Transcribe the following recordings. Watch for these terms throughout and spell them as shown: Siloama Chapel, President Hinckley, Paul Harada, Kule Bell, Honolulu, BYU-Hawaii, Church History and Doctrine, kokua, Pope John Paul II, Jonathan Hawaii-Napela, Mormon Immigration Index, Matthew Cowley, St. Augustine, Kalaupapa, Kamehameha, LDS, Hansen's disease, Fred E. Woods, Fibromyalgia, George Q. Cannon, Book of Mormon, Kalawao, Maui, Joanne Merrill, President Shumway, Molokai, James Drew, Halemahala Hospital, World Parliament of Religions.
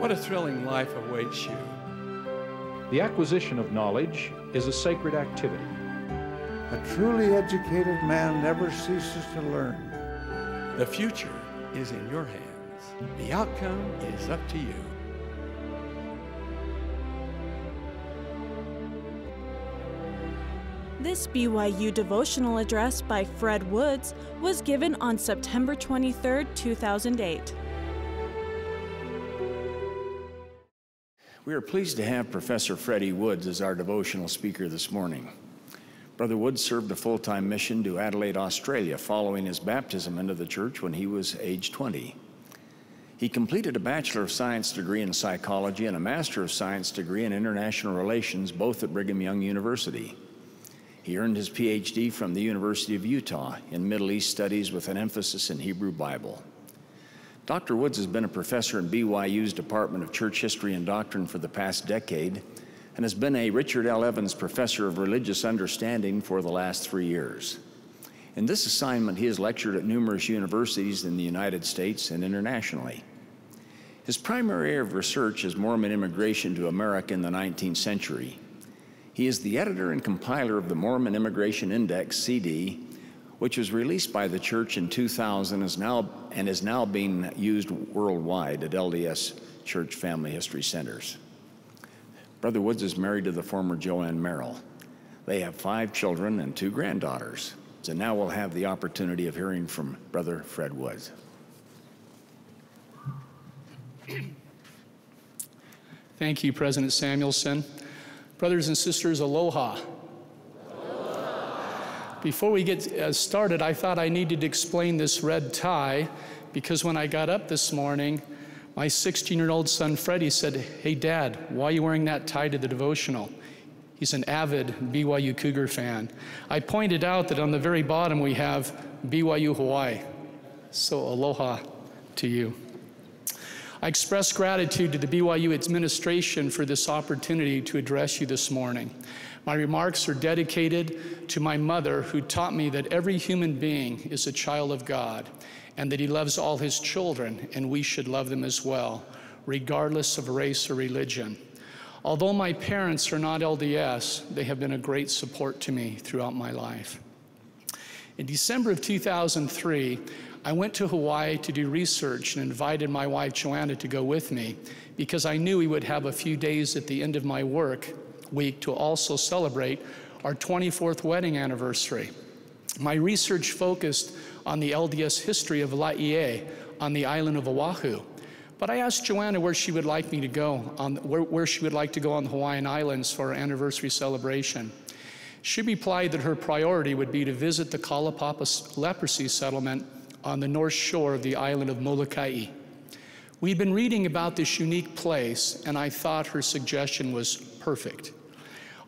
What a thrilling life awaits you. The acquisition of knowledge is a sacred activity. A truly educated man never ceases to learn. The future is in your hands. The outcome is up to you. This BYU devotional address by Fred Woods was given on September 23, 2008. We are pleased to have Professor Fred E. Woods as our devotional speaker this morning. Brother Woods served a full-time mission to Adelaide, Australia, following his baptism into the church when he was age 20. He completed a Bachelor of Science degree in psychology and a Master of Science degree in international relations, both at Brigham Young University. He earned his Ph.D. from the University of Utah in Middle East Studies with an emphasis in Hebrew Bible. Dr. Woods has been a professor in BYU's Department of Church History and Doctrine for the past decade and has been a Richard L. Evans Professor of Religious Understanding for the last 3 years. In this assignment, he has lectured at numerous universities in the United States and internationally. His primary area of research is Mormon immigration to America in the 19th century. He is the editor and compiler of the Mormon Immigration Index, CD, which was released by the church in 2000 and is now being used worldwide at LDS Church Family History Centers. Brother Woods is married to the former Joanne Merrill. They have 5 children and 2 granddaughters. So now we'll have the opportunity of hearing from Brother Fred Woods. Thank you, President Samuelson. Brothers and sisters, aloha. Aloha. Before we get started, I thought I needed to explain this red tie because when I got up this morning, my 16-year-old son, Freddie, said, "Hey, Dad, why are you wearing that tie to the devotional?" He's an avid BYU Cougar fan. I pointed out that on the very bottom we have BYU-Hawaii. So aloha to you. I express gratitude to the BYU administration for this opportunity to address you this morning. My remarks are dedicated to my mother, who taught me that every human being is a child of God and that He loves all His children, and we should love them as well, regardless of race or religion. Although my parents are not LDS, they have been a great support to me throughout my life. In December of 2003, I went to Hawaii to do research and invited my wife, Joanna, to go with me because I knew we would have a few days at the end of my work week to also celebrate our 24th wedding anniversary. My research focused on the LDS history of Laie on the island of Oahu, but I asked Joanna where she would like me to go, where she would like to go on the Hawaiian Islands for our anniversary celebration. She replied that her priority would be to visit the Kalaupapa leprosy settlement on the north shore of the island of Molokai. We'd been reading about this unique place, and I thought her suggestion was perfect.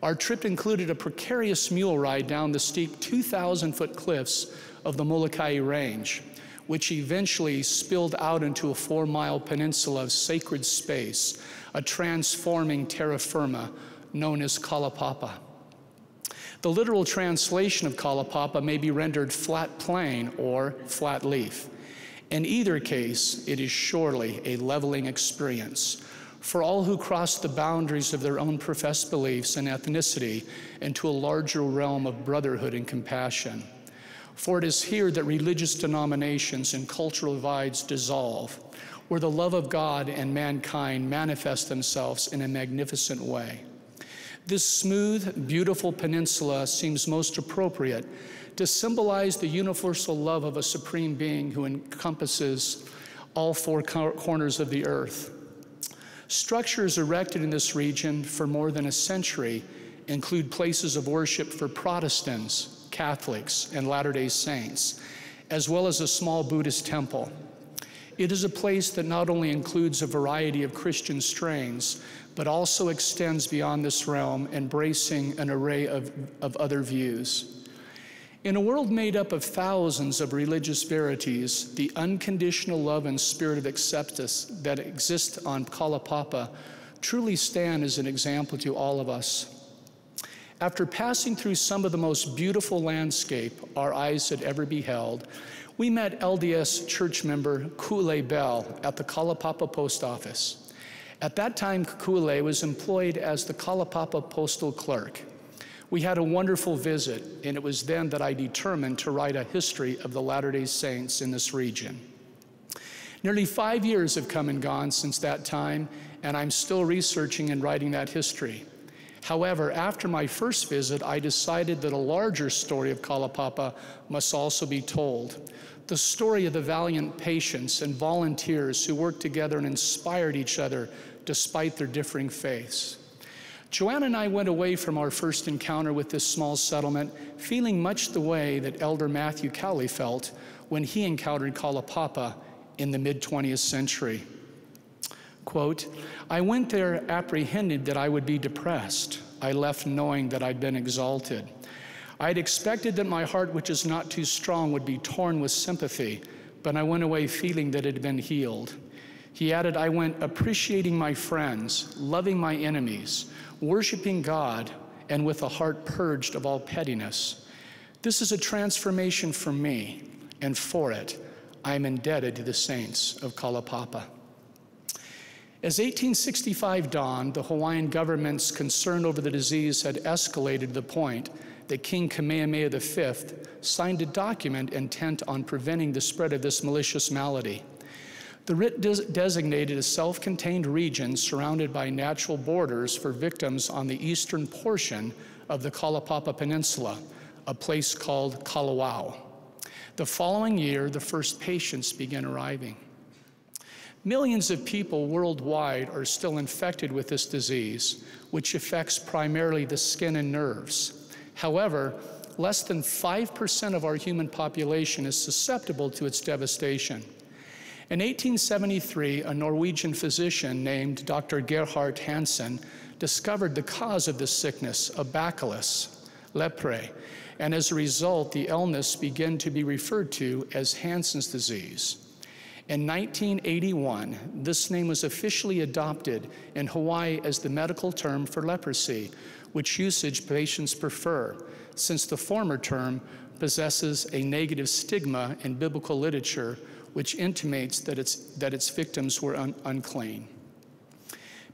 Our trip included a precarious mule ride down the steep 2,000-foot cliffs of the Molokai Range, which eventually spilled out into a 4-mile peninsula of sacred space, a transforming terra firma known as Kalaupapa. The literal translation of Kalaupapa may be rendered flat plain or flat leaf. In either case, it is surely a leveling experience for all who cross the boundaries of their own professed beliefs and ethnicity into a larger realm of brotherhood and compassion. For it is here that religious denominations and cultural divides dissolve, where the love of God and mankind manifest themselves in a magnificent way. This smooth, beautiful peninsula seems most appropriate to symbolize the universal love of a supreme being who encompasses all 4 corners of the earth. Structures erected in this region for more than a century include places of worship for Protestants, Catholics, and Latter-day Saints, as well as a small Buddhist temple. It is a place that not only includes a variety of Christian strains, but also extends beyond this realm, embracing an array of other views. In a world made up of thousands of religious verities, the unconditional love and spirit of acceptance that exist on Kalaupapa truly stand as an example to all of us. After passing through some of the most beautiful landscape our eyes had ever beheld, we met LDS church member Kule Bell at the Kalaupapa post office. At that time, Kule was employed as the Kalaupapa postal clerk. We had a wonderful visit, and it was then that I determined to write a history of the Latter-day Saints in this region. Nearly 5 years have come and gone since that time, and I'm still researching and writing that history. However, after my first visit, I decided that a larger story of Kalaupapa must also be told. The story of the valiant patients and volunteers who worked together and inspired each other despite their differing faiths. Joanna and I went away from our first encounter with this small settlement feeling much the way that Elder Matthew Cowley felt when he encountered Kalaupapa in the mid-20th century. Quote, I went there apprehended that I would be depressed. I left knowing that I'd been exalted. I had expected that my heart, which is not too strong, would be torn with sympathy, but I went away feeling that it had been healed. He added, I went appreciating my friends, loving my enemies, worshiping God, and with a heart purged of all pettiness. This is a transformation for me, and for it, I am indebted to the saints of Kalaupapa. As 1865 dawned, the Hawaiian government's concern over the disease had escalated to the point that King Kamehameha V signed a document intent on preventing the spread of this malicious malady. The writ designated a self-contained region surrounded by natural borders for victims on the eastern portion of the Kalaupapa Peninsula, a place called Kalawao. The following year, the first patients began arriving. Millions of people worldwide are still infected with this disease, which affects primarily the skin and nerves. However, less than 5% of our human population is susceptible to its devastation. In 1873, a Norwegian physician named Dr. Gerhard Hansen discovered the cause of this sickness, a bacillus, leprae, and as a result, the illness began to be referred to as Hansen's disease. In 1981, this name was officially adopted in Hawaii as the medical term for leprosy, which usage patients prefer, since the former term possesses a negative stigma in biblical literature, which intimates that its victims were unclean.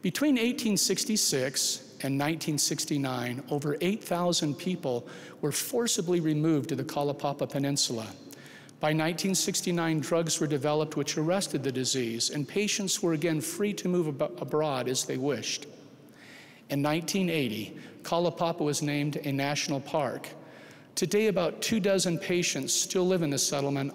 Between 1866 and 1969, over 8,000 people were forcibly removed to the Kalaupapa Peninsula. By 1969, drugs were developed which arrested the disease, and patients were again free to move abroad as they wished. In 1980, Kalaupapa was named a national park. Today, about 2 dozen patients still live in the settlement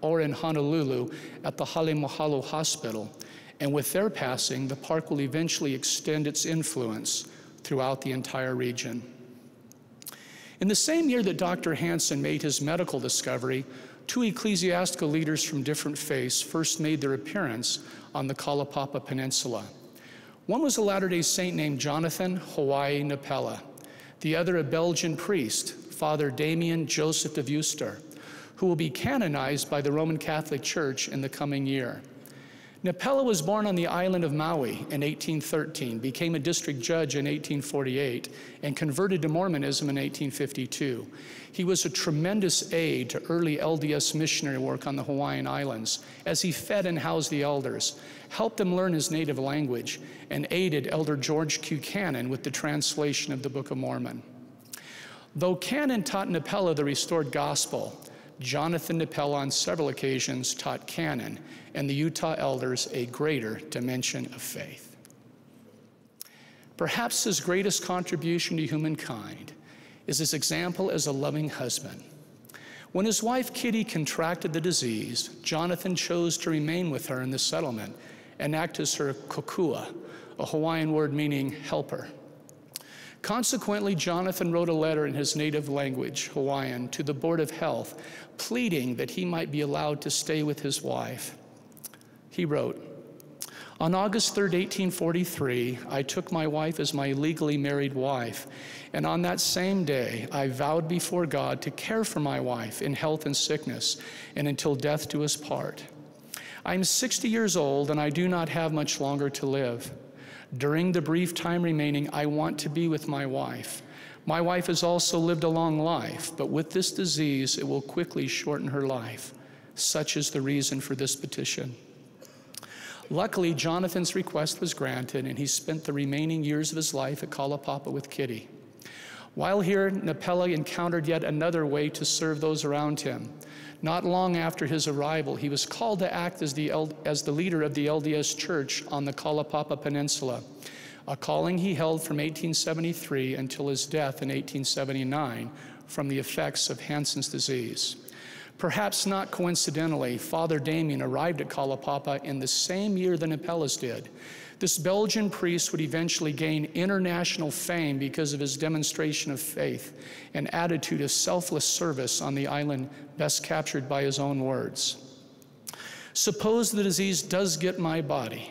or in Honolulu at the Halemahala Hospital, and with their passing, the park will eventually extend its influence throughout the entire region. In the same year that Dr. Hansen made his medical discovery, 2 ecclesiastical leaders from different faiths first made their appearance on the Kalaupapa Peninsula. One was a Latter-day Saint named Jonathan Hawaii-Napela, the other a Belgian priest, Father Damien Joseph deVuster, who will be canonized by the Roman Catholic Church in the coming year. Napela was born on the island of Maui in 1813, became a district judge in 1848, and converted to Mormonism in 1852. He was a tremendous aid to early LDS missionary work on the Hawaiian Islands, as he fed and housed the elders, helped them learn his native language, and aided Elder George Q. Cannon with the translation of the Book of Mormon. Though Cannon taught Napela the restored gospel, Jonathan Napela on several occasions taught Cannon and the Utah elders a greater dimension of faith. Perhaps his greatest contribution to humankind is his example as a loving husband. When his wife Kitty contracted the disease, Jonathan chose to remain with her in the settlement and act as her kokua, a Hawaiian word meaning helper. Consequently, Jonathan wrote a letter in his native language, Hawaiian, to the Board of Health, pleading that he might be allowed to stay with his wife. He wrote, on August 3, 1843, I took my wife as my legally married wife, and on that same day, I vowed before God to care for my wife in health and sickness, and until death do us part. I'm 60 years old, and I do not have much longer to live. During the brief time remaining, I want to be with my wife. My wife has also lived a long life, but with this disease, it will quickly shorten her life. Such is the reason for this petition. Luckily, Jonathan's request was granted, and he spent the remaining years of his life at Kalaupapa with Kitty. While here, Napela encountered yet another way to serve those around him. Not long after his arrival, he was called to act as the leader of the LDS Church on the Kalaupapa Peninsula, a calling he held from 1873 until his death in 1879 from the effects of Hansen's disease. Perhaps not coincidentally, Father Damien arrived at Kalaupapa in the same year that Napela's did. This Belgian priest would eventually gain international fame because of his demonstration of faith and attitude of selfless service on the island, best captured by his own words. "Suppose the disease does get my body.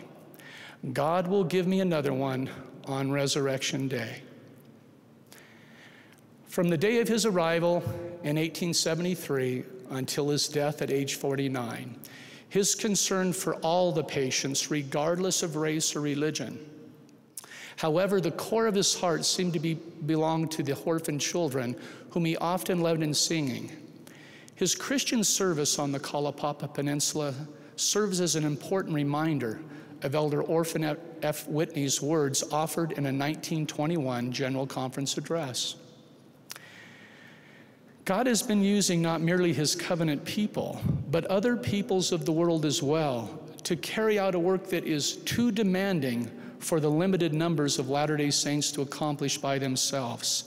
God will give me another one on Resurrection Day." From the day of his arrival in 1873 until his death at age 49, his concern for all the patients, regardless of race or religion. However, the core of his heart seemed to belong to the orphan children, whom he often led in singing. His Christian service on the Kalaupapa Peninsula serves as an important reminder of Elder Orphan F. Whitney's words offered in a 1921 General Conference address. God has been using not merely his covenant people, but other peoples of the world as well, to carry out a work that is too demanding for the limited numbers of Latter-day Saints to accomplish by themselves.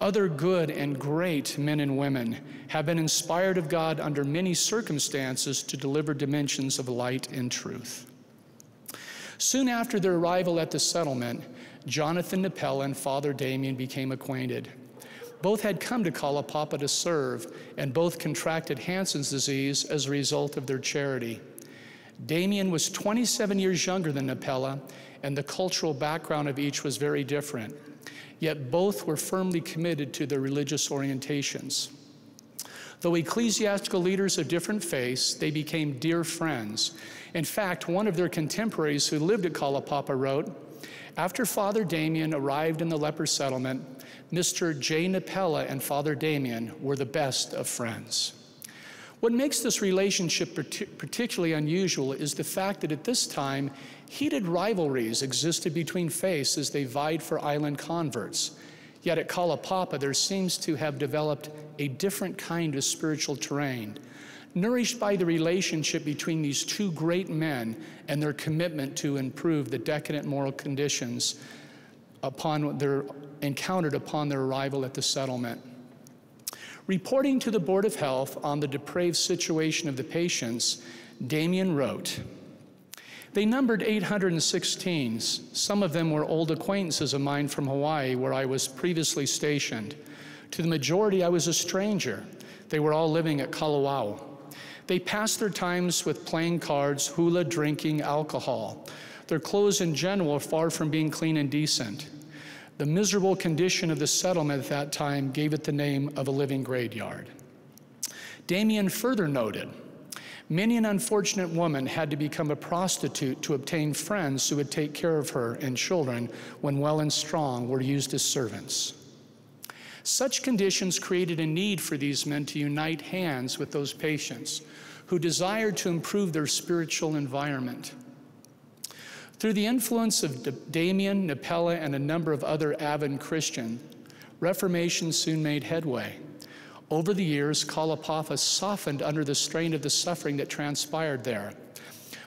Other good and great men and women have been inspired of God under many circumstances to deliver dimensions of light and truth. Soon after their arrival at the settlement, Jonathan Napela and Father Damien became acquainted. Both had come to Kalaupapa to serve, and both contracted Hansen's disease as a result of their charity. Damien was 27 years younger than Napela, and the cultural background of each was very different. Yet both were firmly committed to their religious orientations. Though ecclesiastical leaders of different faiths, they became dear friends. In fact, one of their contemporaries who lived at Kalaupapa wrote, "After Father Damien arrived in the leper settlement, Mr. J. Napela and Father Damien were the best of friends." What makes this relationship particularly unusual is the fact that at this time, heated rivalries existed between faiths as they vied for island converts. Yet at Kalaupapa, there seems to have developed a different kind of spiritual terrain, nourished by the relationship between these two great men and their commitment to improve the decadent moral conditions encountered upon their arrival at the settlement. Reporting to the Board of Health on the depraved situation of the patients, Damien wrote, "They numbered 816. Some of them were old acquaintances of mine from Hawaii, where I was previously stationed. To the majority, I was a stranger. They were all living at Kalawao. They passed their times with playing cards, hula, drinking, alcohol. Their clothes in general were far from being clean and decent. The miserable condition of the settlement at that time gave it the name of a living graveyard." Damien further noted, "Many an unfortunate woman had to become a prostitute to obtain friends who would take care of her, and children, when well and strong, were used as servants. Such conditions created a need for these men to unite hands with those patients who desired to improve their spiritual environment." Through the influence of Damien, Napela, and a number of other avid Christians, Reformation soon made headway. Over the years, Kalaupapa softened under the strain of the suffering that transpired there.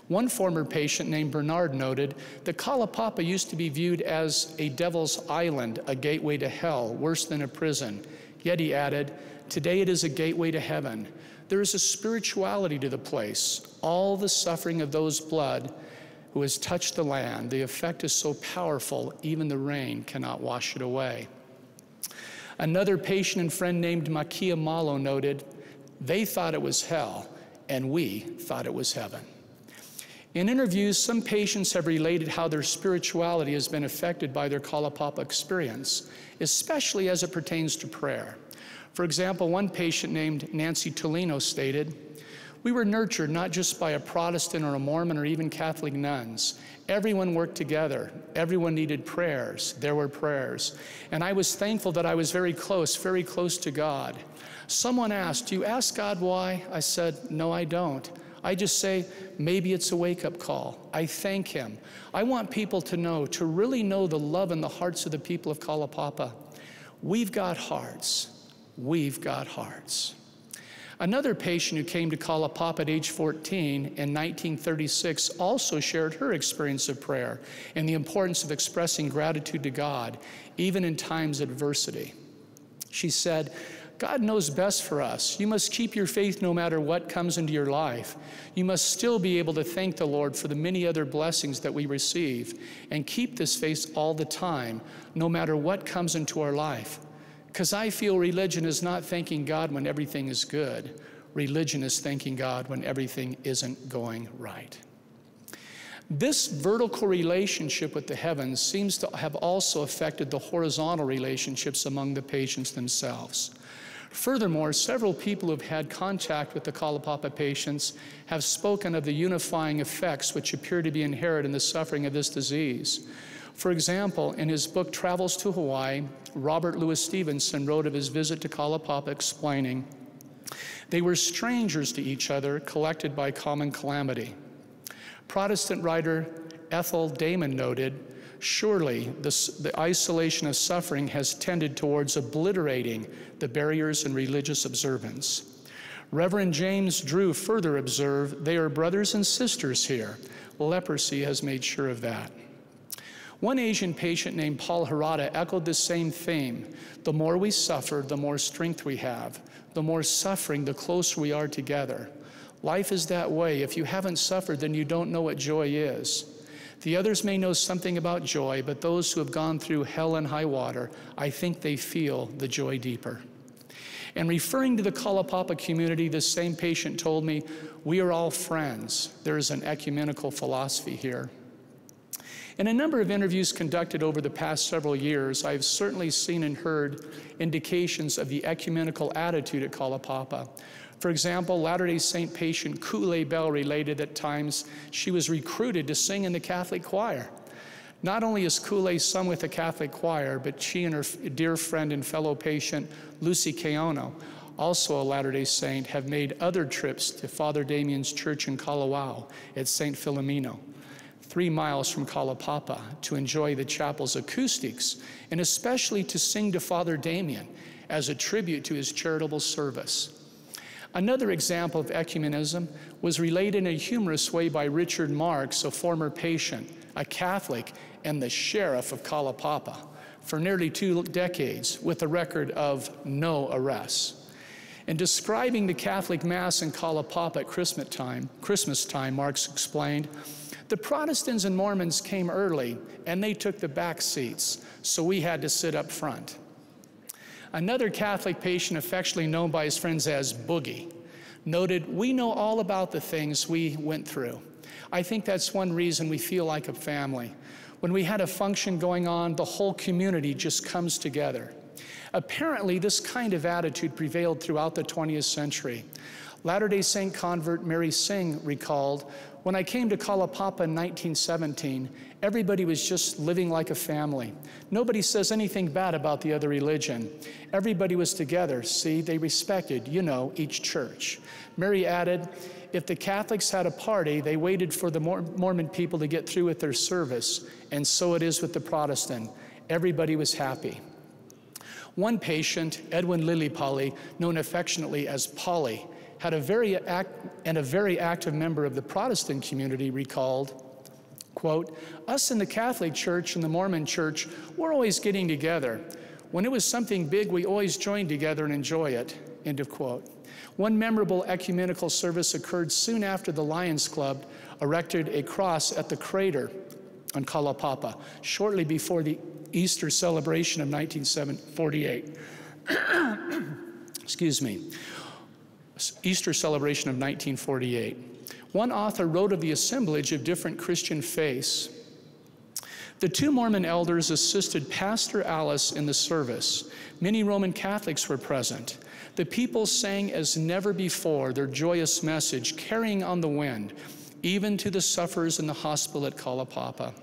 One former patient named Bernard noted that Kalaupapa used to be viewed as a devil's island, a gateway to hell, worse than a prison. Yet he added, "Today it is a gateway to heaven. There is a spirituality to the place. All the suffering of those blood who has touched the land, the effect is so powerful, even the rain cannot wash it away." Another patient and friend named Makia Malo noted, "They thought it was hell, and we thought it was heaven." In interviews, some patients have related how their spirituality has been affected by their Kalaupapa experience, especially as it pertains to prayer. For example, one patient named Nancy Tolino stated, "We were nurtured not just by a Protestant or a Mormon or even Catholic nuns. Everyone worked together. Everyone needed prayers. There were prayers. And I was thankful that I was very close to God. Someone asked, 'Do you ask God why?' I said, 'No, I don't. I just say, maybe it's a wake-up call. I thank him. I want people to really know the love in the hearts of the people of Kalaupapa. We've got hearts. We've got hearts. Another patient who came to Kalaupapa at age 14 in 1936 also shared her experience of prayer and the importance of expressing gratitude to God, even in times of adversity. She said, God knows best for us. You must keep your faith no matter what comes into your life. You must still be able to thank the Lord for the many other blessings that we receive and keep this faith all the time, no matter what comes into our life. Because I feel religion is not thanking God when everything is good. Religion is thanking God when everything isn't going right. This vertical relationship with the heavens seems to have also affected the horizontal relationships among the patients themselves. Furthermore, several people who have had contact with the Kalaupapa patients have spoken of the unifying effects which appear to be inherent in the suffering of this disease. For example, in his book, Travels to Hawaii, Robert Louis Stevenson wrote of his visit to Kalaupapa explaining, they were strangers to each other, collected by common calamity. Protestant writer Ethel Damon noted, surely the isolation of suffering has tended towards obliterating the barriers in religious observance. Reverend James Drew further observed, they are brothers and sisters here. Leprosy has made sure of that. One Asian patient named Paul Harada echoed the same theme. The more we suffer, the more strength we have. The more suffering, the closer we are together. Life is that way. If you haven't suffered, then you don't know what joy is. The others may know something about joy, but those who have gone through hell and high water, I think they feel the joy deeper. And referring to the Kalaupapa community, this same patient told me, we are all friends. There is an ecumenical philosophy here. In a number of interviews conducted over the past several years, I've certainly seen and heard indications of the ecumenical attitude at Kalaupapa. For example, Latter-day Saint patient Kule Bell related at times she was recruited to sing in the Catholic choir. Not only is Kule sung with the Catholic choir, but she and her dear friend and fellow patient Lucy Keono, also a Latter-day Saint, have made other trips to Father Damien's church in Kalawao at St. Philomena, 3 miles from Kalaupapa, to enjoy the chapel's acoustics, and especially to sing to Father Damien as a tribute to his charitable service. Another example of ecumenism was related in a humorous way by Richard Marx, a former patient, a Catholic, and the sheriff of Kalaupapa for nearly 2 decades, with a record of no arrests. In describing the Catholic Mass in Kalaupapa at Christmas time, Marx explained, the Protestants and Mormons came early, and they took the back seats, so we had to sit up front. Another Catholic patient, affectionately known by his friends as Boogie, noted, we know all about the things we went through. I think that's one reason we feel like a family. When we had a function going on, the whole community just comes together. Apparently, this kind of attitude prevailed throughout the 20th century. Latter-day Saint convert Mary Singh recalled, when I came to Kalaupapa in 1917, everybody was just living like a family. Nobody says anything bad about the other religion. Everybody was together. See, they respected, each church. Mary added, if the Catholics had a party, they waited for the Mormon people to get through with their service, and so it is with the Protestant. Everybody was happy. One patient, Edwin Lilipali, known affectionately as Polly, had a very active member of the Protestant community recalled, quote, us in the Catholic Church and the Mormon Church, we're always getting together. When it was something big, we always joined together and enjoy it, end of quote. One memorable ecumenical service occurred soon after the Lions Club erected a cross at the crater on Kalaupapa, shortly before the Easter celebration of 1948. Excuse me. Easter celebration of 1948. One author wrote of the assemblage of different Christian faiths. The 2 Mormon elders assisted Pastor Alice in the service. Many Roman Catholics were present. The people sang as never before their joyous message, carrying on the wind, even to the sufferers in the hospital at Kalaupapa.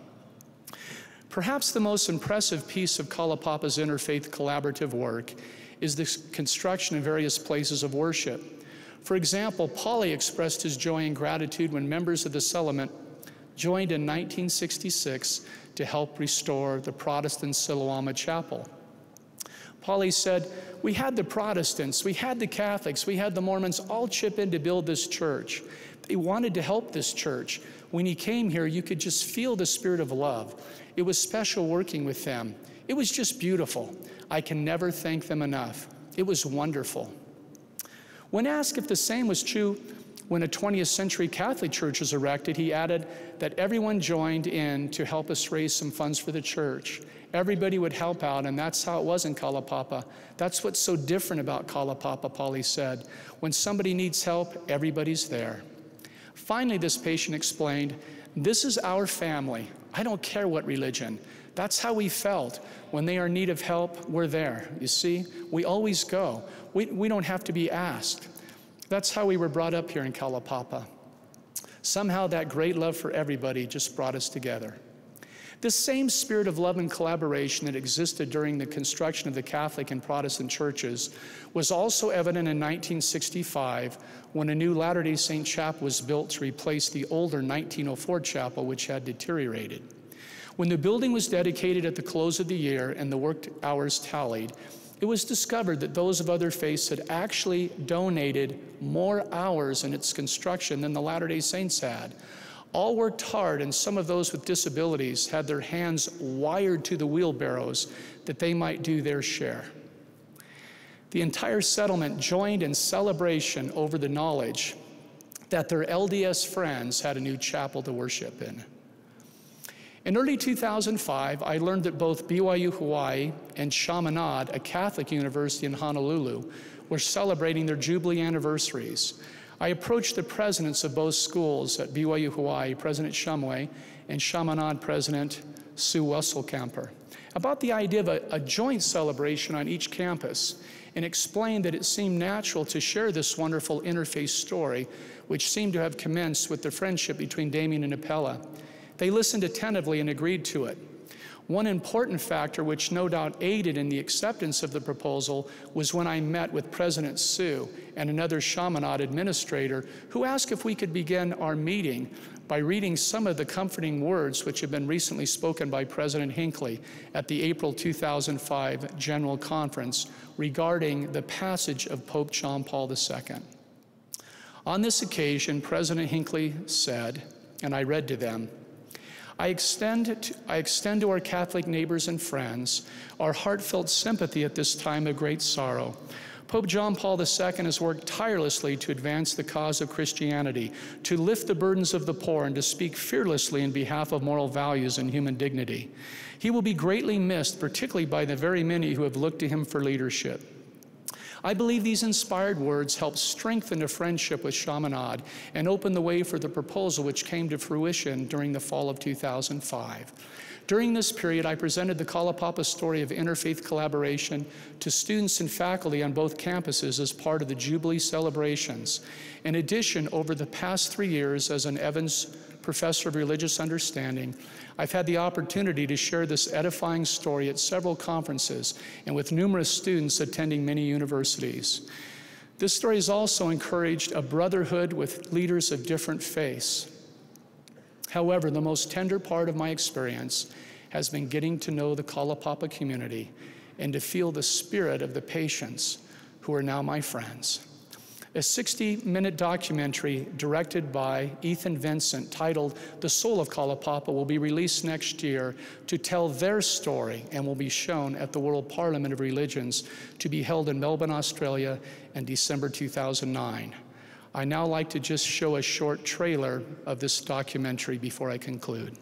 Perhaps the most impressive piece of Kalaupapa's interfaith collaborative work is the construction of various places of worship. For example, Polly expressed his joy and gratitude when members of the settlement joined in 1966 to help restore the Protestant Siloama Chapel. Polly said, "We had the Protestants, we had the Catholics, we had the Mormons all chip in to build this church. They wanted to help this church. When he came here, you could just feel the spirit of love. It was special working with them. It was just beautiful. I can never thank them enough. It was wonderful." When asked if the same was true when a 20th century Catholic church was erected, he added that everyone joined in to help us raise some funds for the church. Everybody would help out, and that's how it was in Kalaupapa. That's what's so different about Kalaupapa, Polly said. When somebody needs help, everybody's there. Finally, this patient explained, "This is our family. I don't care what religion. That's how we felt. When they are in need of help, we're there. You see, we always go. We don't have to be asked. That's how we were brought up here in Kalaupapa. Somehow that great love for everybody just brought us together." This same spirit of love and collaboration that existed during the construction of the Catholic and Protestant churches was also evident in 1965 when a new Latter-day Saint chapel was built to replace the older 1904 chapel, which had deteriorated. When the building was dedicated at the close of the year and the work hours tallied, it was discovered that those of other faiths had actually donated more hours in its construction than the Latter-day Saints had. All worked hard, and some of those with disabilities had their hands wired to the wheelbarrows that they might do their share. The entire settlement joined in celebration over the knowledge that their LDS friends had a new chapel to worship in. In early 2005, I learned that both BYU-Hawaii and Chaminade, a Catholic university in Honolulu, were celebrating their Jubilee anniversaries. I approached the presidents of both schools at BYU-Hawaii, President Shumway, and Chaminade President Sue Wesselkamper, about the idea of a joint celebration on each campus, and explained that it seemed natural to share this wonderful interfaith story, which seemed to have commenced with the friendship between Damien and Napela. They listened attentively and agreed to it. One important factor which no doubt aided in the acceptance of the proposal was when I met with President Sue and another Chaminade administrator who asked if we could begin our meeting by reading some of the comforting words which had been recently spoken by President Hinckley at the April 2005 General Conference regarding the passage of Pope John Paul II. On this occasion, President Hinckley said, and I read to them, "I extend to our Catholic neighbors and friends our heartfelt sympathy at this time of great sorrow. Pope John Paul II has worked tirelessly to advance the cause of Christianity, to lift the burdens of the poor, and to speak fearlessly in behalf of moral values and human dignity. He will be greatly missed, particularly by the very many who have looked to him for leadership." I believe these inspired words helped strengthen a friendship with Chaminade and open the way for the proposal which came to fruition during the fall of 2005. During this period, I presented the Kalaupapa story of interfaith collaboration to students and faculty on both campuses as part of the Jubilee celebrations. In addition, over the past 3 years as an Evans Professor of Religious Understanding, I've had the opportunity to share this edifying story at several conferences and with numerous students attending many universities. This story has also encouraged a brotherhood with leaders of different faiths. However, the most tender part of my experience has been getting to know the Kalaupapa community and to feel the spirit of the patients who are now my friends. A 60-minute documentary directed by Ethan Vincent titled "The Soul of Kalaupapa" will be released next year to tell their story and will be shown at the World Parliament of Religions to be held in Melbourne, Australia in December 2009. I now like to just show a short trailer of this documentary before I conclude.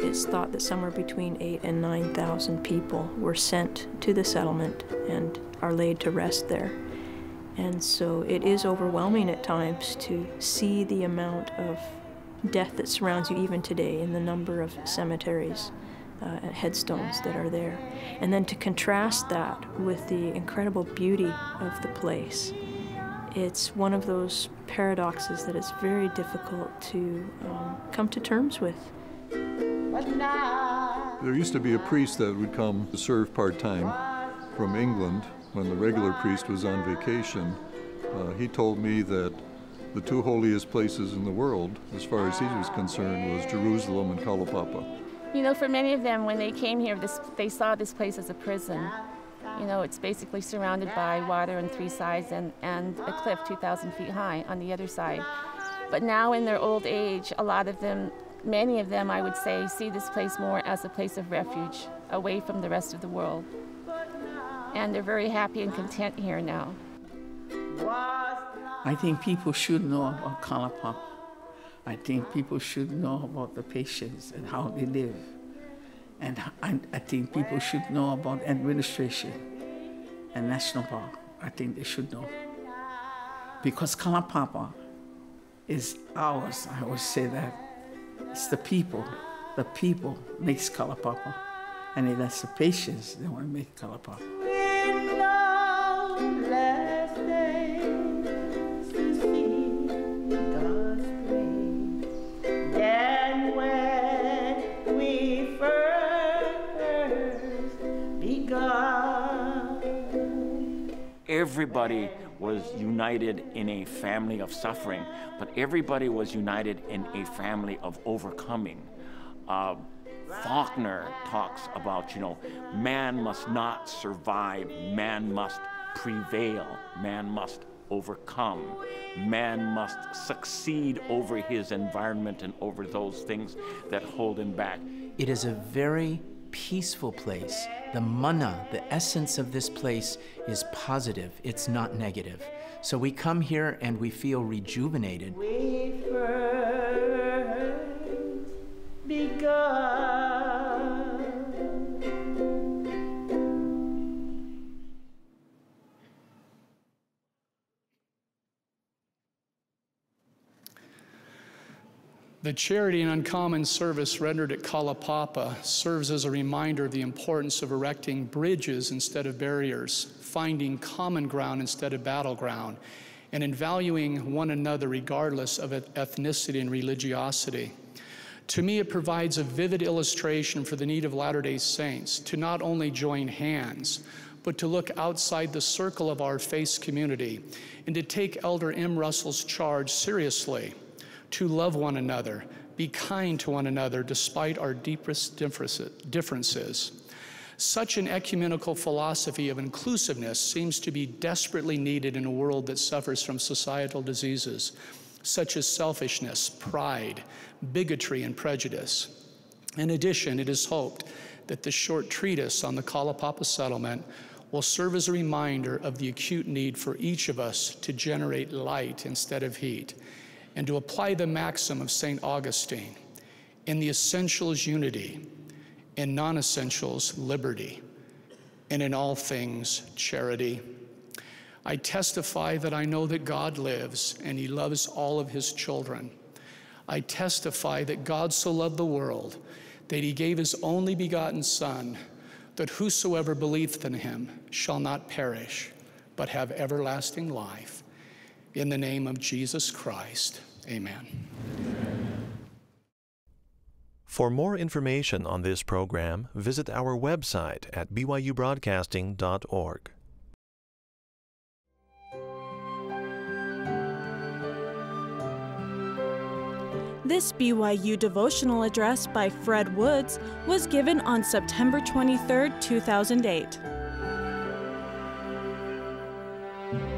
It's thought that somewhere between 8,000 and 9,000 people were sent to the settlement and are laid to rest there. And so it is overwhelming at times to see the amount of death that surrounds you even today in the number of cemeteries and headstones that are there. And then to contrast that with the incredible beauty of the place. It's one of those paradoxes that it's very difficult to come to terms with. But now There used to be a priest that would come to serve part-time from England when the regular priest was on vacation. He told me that the two holiest places in the world, as far as he was concerned, was Jerusalem and Kalaupapa. You know, for many of them, when they came here, they saw this place as a prison. You know, it's basically surrounded by water on three sides and a cliff 2,000 feet high on the other side. But now in their old age, a lot of them, many of them, I would say, see this place more as a place of refuge, away from the rest of the world. And they're very happy and content here now. I think people should know about Kalaupapa. I think people should know about the patients and how they live. And I think people should know about administration and national park. I think they should know. Because Kalaupapa is ours. I always say that. It's the people. The people makes Kalaupapa. And that's the patients that want to make Kalaupapa. Everybody was united in a family of suffering, but everybody was united in a family of overcoming. Faulkner talks about, you know, man must not survive, man must prevail, man must overcome, man must succeed over his environment and over those things that hold him back. It is a very peaceful place. The mana, the essence of this place, is positive. It's not negative. So we come here and we feel rejuvenated. We first begun. The charity and uncommon service rendered at Kalaupapa serves as a reminder of the importance of erecting bridges instead of barriers, finding common ground instead of battleground, and in valuing one another regardless of ethnicity and religiosity. To me, it provides a vivid illustration for the need of Latter-day Saints to not only join hands, but to look outside the circle of our faith community and to take Elder M. Russell's charge seriously, to love one another, be kind to one another despite our deepest differences. Such an ecumenical philosophy of inclusiveness seems to be desperately needed in a world that suffers from societal diseases, such as selfishness, pride, bigotry, and prejudice. In addition, it is hoped that this short treatise on the Kalaupapa settlement will serve as a reminder of the acute need for each of us to generate light instead of heat, and to apply the maxim of St. Augustine, in the essentials unity, in non-essentials liberty, and in all things charity. I testify that I know that God lives and he loves all of his children. I testify that God so loved the world that he gave his only begotten Son, that whosoever believeth in him shall not perish, but have everlasting life. In the name of Jesus Christ, amen. For more information on this program, visit our website at byubroadcasting.org. This BYU devotional address by Fred Woods was given on September 23, 2008.